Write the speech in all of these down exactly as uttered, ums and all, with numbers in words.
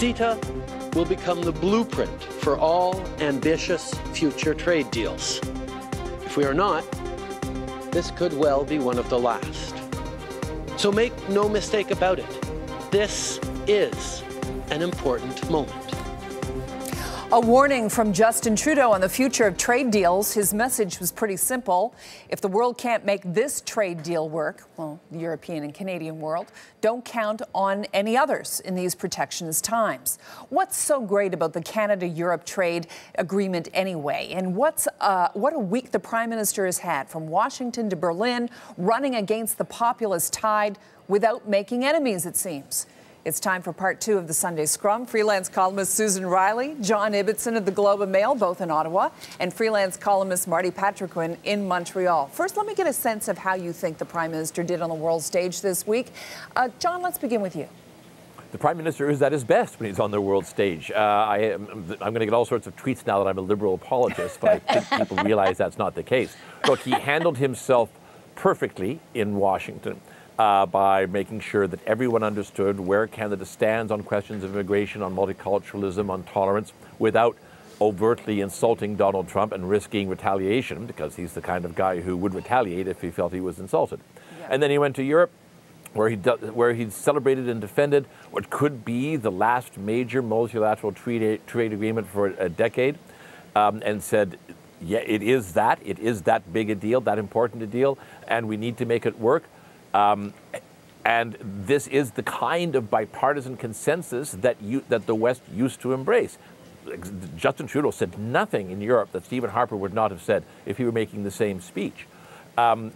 CETA will become the blueprint for all ambitious future trade deals. If we are not, this could well be one of the last. So make no mistake about it, this is an important moment. A warning from Justin Trudeau on the future of trade deals. His message was pretty simple. If the world can't make this trade deal work, well, the European and Canadian world, don't count on any others in these protectionist times. What's so great about the Canada-Europe trade agreement anyway? And what's, uh, what a week the Prime Minister has had, from Washington to Berlin, running against the populist tide without making enemies, it seems. It's time for part two of the Sunday Scrum. Freelance columnist Susan Riley, John Ibbotson of the Globe and Mail, both in Ottawa, and freelance columnist Marty Patricquin in Montreal. First, let me get a sense of how you think the Prime Minister did on the world stage this week. Uh, John, let's begin with you. The Prime Minister is at his best when he's on the world stage. Uh, I am, I'm going to get all sorts of tweets now that I'm a liberal apologist, but I think people realize that's not the case. Look, he handled himself perfectly in Washington. Uh, by making sure that everyone understood where Canada stands on questions of immigration, on multiculturalism, on tolerance, without overtly insulting Donald Trump and risking retaliation, because he's the kind of guy who would retaliate if he felt he was insulted. Yeah. And then he went to Europe, where he where he celebrated and defended what could be the last major multilateral trade, trade agreement for a decade, um, and said, yeah, it is that. It is that big a deal, that important a deal, and we need to make it work. Um, and this is the kind of bipartisan consensus that, you, that the West used to embrace. Justin Trudeau said nothing in Europe that Stephen Harper would not have said if he were making the same speech. Um,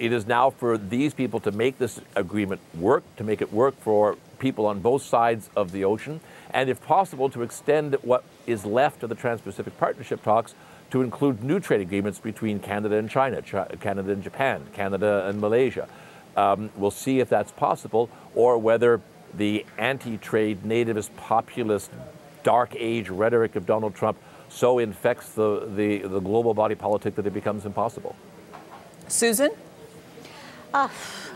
it is now for these people to make this agreement work, to make it work for people on both sides of the ocean, and if possible to extend what is left of the Trans-Pacific Partnership talks to include new trade agreements between Canada and China, China Canada and Japan, Canada and Malaysia. Um, we'll see if that's possible, or whether the anti-trade, nativist, populist, dark age rhetoric of Donald Trump so infects the, the, the global body politic that it becomes impossible. Susan? Uh,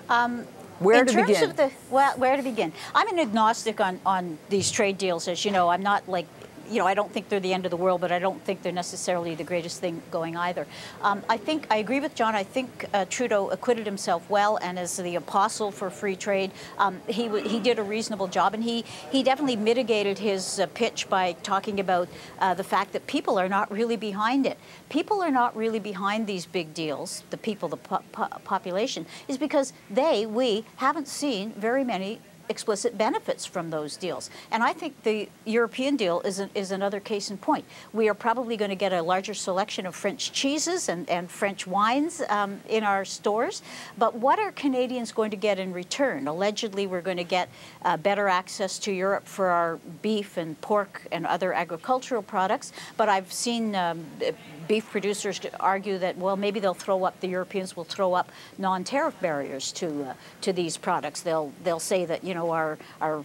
um, where to begin? In terms of the, well, where to begin? I'm an agnostic on, on these trade deals, as you know. I'm not like... You know, I don't think they're the end of the world, but I don't think they're necessarily the greatest thing going either. Um, I think I agree with John. I think uh, Trudeau acquitted himself well, and as the apostle for free trade, um, he w he did a reasonable job, and he he definitely mitigated his uh, pitch by talking about uh, the fact that people are not really behind it. People are not really behind these big deals. The people, the po po population, is because they we haven't seen very many explicit benefits from those deals. And I think the European deal is, an, is another case in point. We are probably going to get a larger selection of French cheeses and, and French wines um, in our stores. But what are Canadians going to get in return? Allegedly, we're going to get uh, better access to Europe for our beef and pork and other agricultural products. But I've seen um, beef producers argue that, well, maybe they'll throw up, the Europeans will throw up non-tariff barriers to, uh, to these products. They'll, they'll say that, you know, know, our, our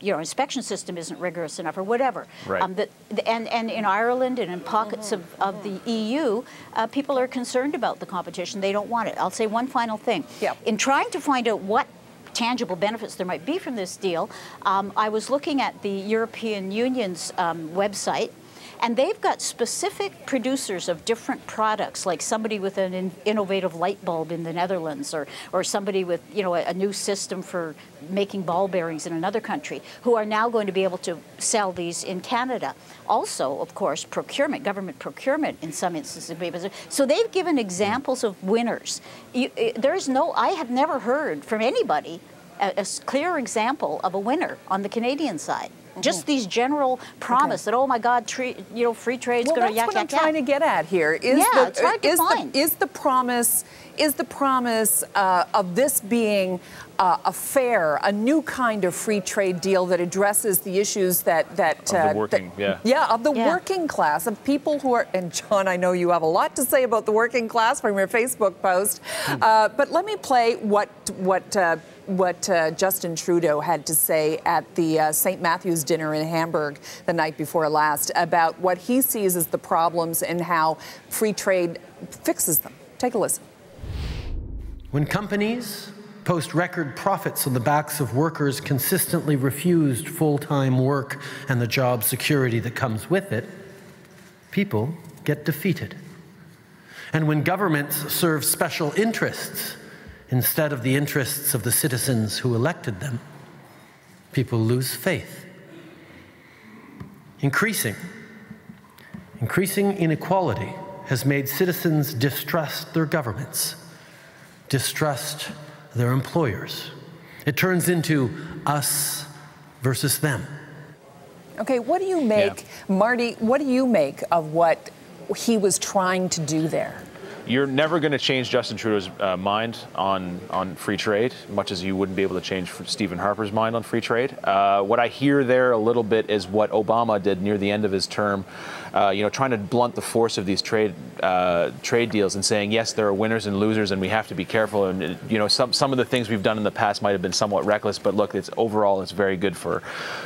you know, inspection system isn't rigorous enough or whatever. Right. Um, the, the, and, and in Ireland and in pockets of, of the E U, uh, people are concerned about the competition. They don't want it. I'll say one final thing. Yep. In trying to find out what tangible benefits there might be from this deal, um, I was looking at the European Union's um, website. And they've got specific producers of different products, like somebody with an in innovative light bulb in the Netherlands, or, or somebody with, you know, a, a new system for making ball bearings in another country, who are now going to be able to sell these in Canada. Also, of course, procurement, government procurement in some instances. So they've given examples of winners. You, there's no, I have never heard from anybody a, a clear example of a winner on the Canadian side. Just these general promise okay. that, oh my God, tre you know, free trade's well, going to yak yak yak. Well, that's what I'm trying to get at here. Is yeah, the, it's hard to is find. The, is the promise, is the promise uh, of this being uh, a fair, a new kind of free trade deal that addresses the issues that that, uh, of the working, that yeah. yeah, of the yeah. working class, of people who are. And John, I know you have a lot to say about the working class from your Facebook post, mm. uh, but let me play what what. Uh, what uh, Justin Trudeau had to say at the uh, Saint Matthew's dinner in Hamburg the night before last about what he sees as the problems and how free trade fixes them. Take a listen. When companies, post record profits on the backs of workers consistently refused full-time work and the job security that comes with it, people get defeated. And when governments serve special interests instead of the interests of the citizens who elected them, people lose faith. Increasing, increasing inequality has made citizens distrust their governments, distrust their employers. It turns into us versus them. Okay, what do you make, yeah. Marty, what do you make of what he was trying to do there? You're never going to change Justin Trudeau's uh, mind on, on free trade, much as you wouldn't be able to change Stephen Harper's mind on free trade. Uh, what I hear there a little bit is what Obama did near the end of his term, uh, you know, trying to blunt the force of these trade uh, trade deals and saying, yes, there are winners and losers and we have to be careful. And, you know, some, some of the things we've done in the past might have been somewhat reckless, but look, it's overall, it's very good for,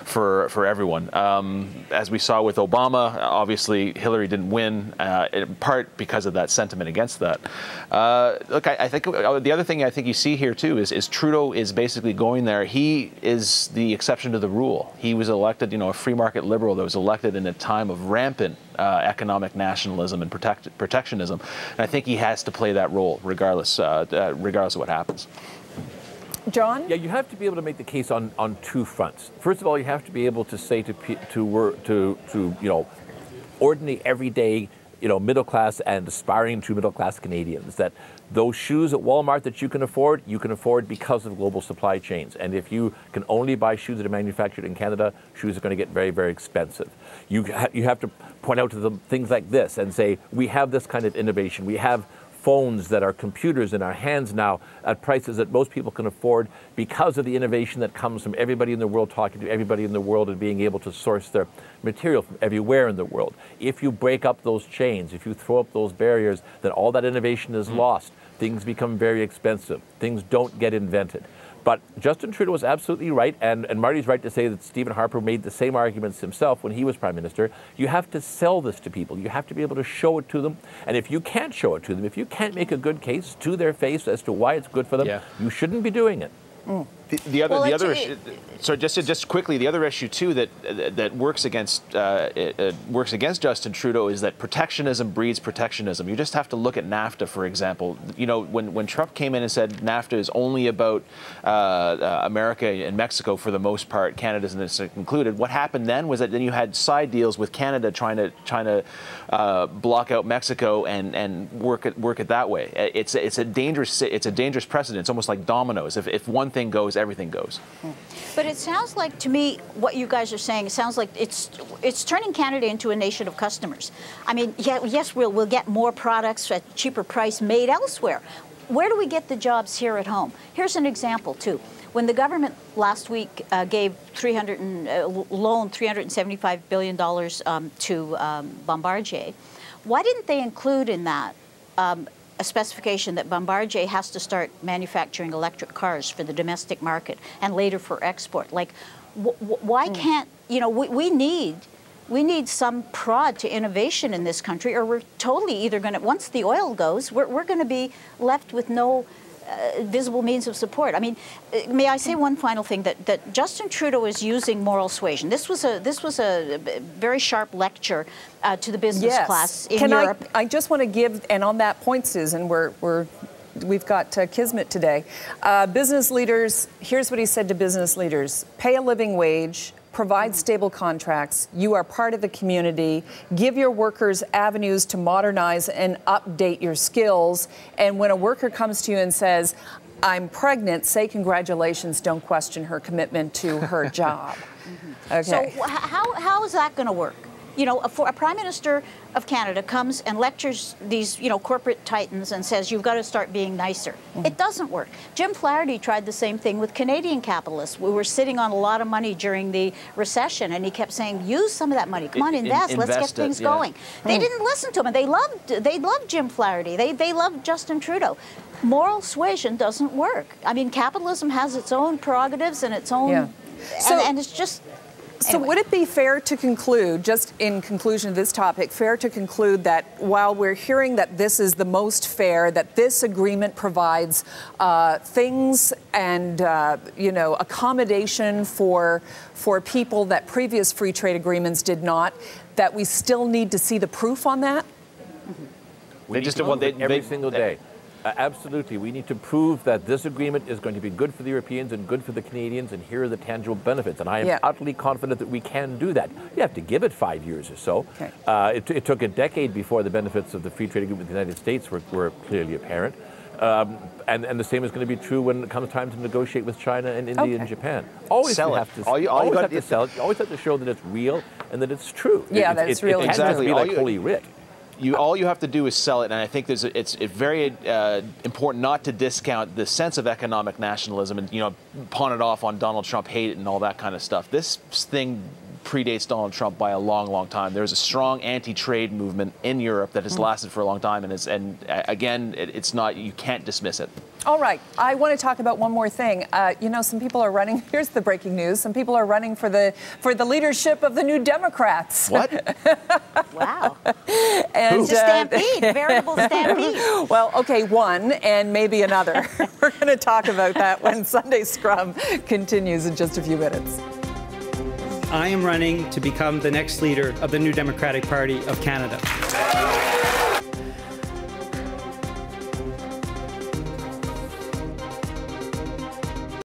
for, for everyone. Um, as we saw with Obama, obviously, Hillary didn't win, uh, in part because of that sentiment against that. Uh, look, I, I think the other thing I think you see here too is, is Trudeau is basically going there. He is the exception to the rule. He was elected, you know, a free market liberal that was elected in a time of rampant uh, economic nationalism and protect, protectionism. And I think he has to play that role regardless, uh, uh, regardless of what happens. John? Yeah, you have to be able to make the case on, on two fronts. First of all, you have to be able to say to to to, to you know, ordinary, everyday, you know, middle class and aspiring to middle class Canadians that those shoes at Walmart that you can afford, you can afford because of global supply chains. And if you can only buy shoes that are manufactured in Canada, shoes are going to get very, very expensive. You, ha you have to point out to them things like this and say, we have this kind of innovation. We have phones that are computers in our hands now at prices that most people can afford because of the innovation that comes from everybody in the world talking to everybody in the world and being able to source their material from everywhere in the world. If you break up those chains, if you throw up those barriers, then all that innovation is lost. Things become very expensive. Things don't get invented. But Justin Trudeau was absolutely right, and, and Marty's right to say that Stephen Harper made the same arguments himself when he was Prime Minister. You have to sell this to people. You have to be able to show it to them. And if you can't show it to them, if you can't make a good case to their face as to why it's good for them, yeah. you shouldn't be doing it. Mm. The, the other, well, the other issue, so just just quickly, the other issue too that that works against uh, it, it works against Justin Trudeau is that protectionism breeds protectionism. You just have to look at NAFTA, for example. You know, when when Trump came in and said NAFTA is only about uh, uh, America and Mexico for the most part, Canada's included. What happened then was that then you had side deals with Canada trying to trying to uh, block out Mexico and and work it work it that way. It's it's a dangerous it's a dangerous precedent. It's almost like dominoes. If if one thing goes, everything goes. But it sounds like to me what you guys are saying, it sounds like it's it's turning Canada into a nation of customers. I mean, yeah, yes, we'll, we'll get more products at a cheaper price made elsewhere. Where do we get the jobs here at home? Here's an example, too. When the government last week uh, gave three hundred and, uh, loaned three hundred seventy-five billion dollars um, to um, Bombardier, why didn't they include in that um, a specification that Bombardier has to start manufacturing electric cars for the domestic market and later for export? Like, wh why mm. can't, you know, we, we need we need some prod to innovation in this country, or we're totally either going to, once the oil goes, we're, we're going to be left with no uh, visible means of support. I mean, may I say one final thing, that, that Justin Trudeau is using moral suasion. This was a, this was a very sharp lecture Uh, to the business yes. class in Can Europe. I, I just want to give, and on that point, Susan, we're, we're, we've got uh, Kismet today. Uh, business leaders, here's what he said to business leaders: pay a living wage, provide stable contracts, you are part of the community, give your workers avenues to modernize and update your skills, and when a worker comes to you and says, I'm pregnant, say congratulations, don't question her commitment to her job. Mm-hmm. Okay. So how, how is that going to work? You know, a, for a Prime Minister of Canada comes and lectures these, you know, corporate titans and says, you've got to start being nicer. Mm-hmm. It doesn't work. Jim Flaherty tried the same thing with Canadian capitalists. We were sitting on a lot of money during the recession, and he kept saying, use some of that money. Come on, invest. In, invest Let's get things it, yeah. going. Mm-hmm. They didn't listen to him, and they loved, they loved Jim Flaherty. They, they loved Justin Trudeau. Moral suasion doesn't work. I mean, capitalism has its own prerogatives and its own, yeah. and, so, and it's just... So anyway. Would it be fair to conclude, just in conclusion of this topic, fair to conclude that while we're hearing that this is the most fair, that this agreement provides uh, things and, uh, you know, accommodation for, for people that previous free trade agreements did not, that we still need to see the proof on that? Mm-hmm. They just do it every they, single day. They, Uh, absolutely. We need to prove that this agreement is going to be good for the Europeans and good for the Canadians, and here are the tangible benefits. And I am yeah. utterly confident that we can do that. You have to give it five years or so. Okay. Uh, it, it took a decade before the benefits of the free trade agreement with the United States were, were clearly apparent. Um, and, and the same is going to be true when it comes time to negotiate with China and India okay. and Japan. Always sell you have it. to, all you, all always you have to sell it. You always have to show that it's real and that it's true. Yeah, it, that it's it, real. It can't exactly. just be all like Holy Writ. You, all you have to do is sell it, and I think there's a, it's, it's very uh, important not to discount the sense of economic nationalism and, you know, pawn it off on Donald Trump, hate it, and all that kind of stuff. This thing predates Donald Trump by a long, long time. There's a strong anti-trade movement in Europe that has lasted for a long time, and, it's, and again, it, it's not, you can't dismiss it. All right. I want to talk about one more thing. Uh, you know, some people are running. Here's the breaking news. Some people are running for the for the leadership of the New Democrats. What? Wow. And, it's a stampede, uh, veritable stampede. Well, okay, one and maybe another. We're going to talk about that when Sunday Scrum continues in just a few minutes. I am running to become the next leader of the New Democratic Party of Canada.